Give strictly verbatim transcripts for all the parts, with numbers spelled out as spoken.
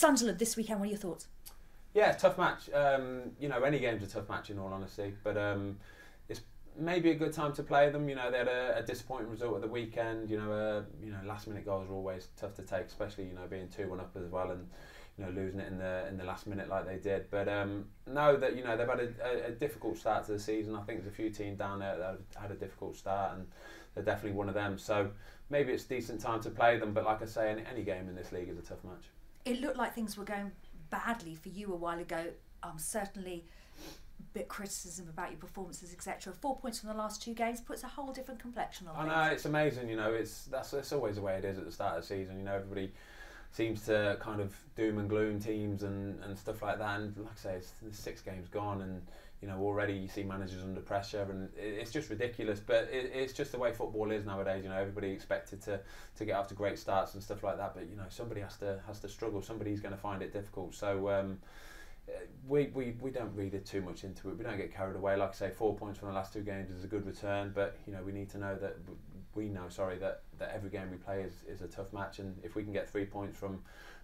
Sunderland this weekend, what are your thoughts? Yeah, tough match. Um, you know, any game's a tough match in all honesty, but um, it's maybe a good time to play them. You know, they had a, a disappointing result at the weekend. You know, uh, you know, last minute goals are always tough to take, especially you know being two one up as well, and you know losing it in the in the last minute like they did. But um, no, that you know they've had a, a, a difficult start to the season. I think there's a few teams down there that have had a difficult start, and they're definitely one of them. So maybe it's a decent time to play them. But like I say, any, any game in this league is a tough match. It looked like things were going badly for you a while ago. Um, certainly a bit of criticism about your performances, et cetera. Four points from the last two games puts a whole different complexion on things. I know, it's amazing, you know, it's that's, that's always the way it is at the start of the season. You know, everybody seems to kind of doom and gloom teams and, and stuff like that, and like I say, it's six games gone and you know already you see managers under pressure, and it's just ridiculous, but it, it's just the way football is nowadays. You know, everybody expected to to get after great starts and stuff like that, but you know somebody has to has to struggle, somebody's going to find it difficult. So um, we, we we don't read it too much into it, we don't get carried away. Like I say, four points from the last two games is a good return, but you know we need to know that we know sorry that, that every game we play is, is a tough match, and if we can get three points from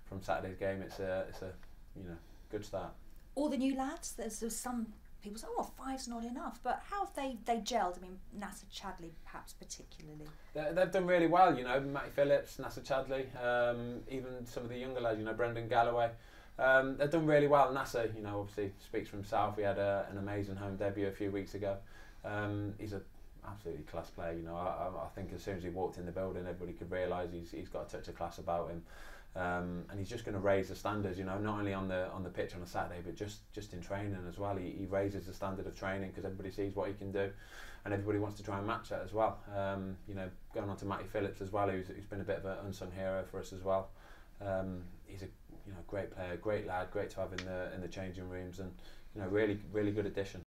from Saturday's game, it's a it's a you know good start. All the new lads, there's, there's some people say, oh, five's not enough, but how have they, they gelled? I mean, Nacer Chadli perhaps particularly. They, they've done really well, you know, Matty Phillips, Nacer Chadli, um, even some of the younger lads, you know, Brendan Galloway. Um, they've done really well. Nacer, you know, obviously speaks for himself. He had a, an amazing home debut a few weeks ago. Um, he's a absolutely class player, you know. I, I think as soon as he walked in the building, everybody could realise he's, he's got a touch of class about him. Um, and he's just going to raise the standards, you know, not only on the on the pitch on a Saturday, but just just in training as well. He, he raises the standard of training because everybody sees what he can do, and everybody wants to try and match that as well. Um, you know, going on to Matty Phillips as well, who's, who's been a bit of an unsung hero for us as well. Um, he's a you know great player, great lad, great to have in the in the changing rooms, and you know really really good addition.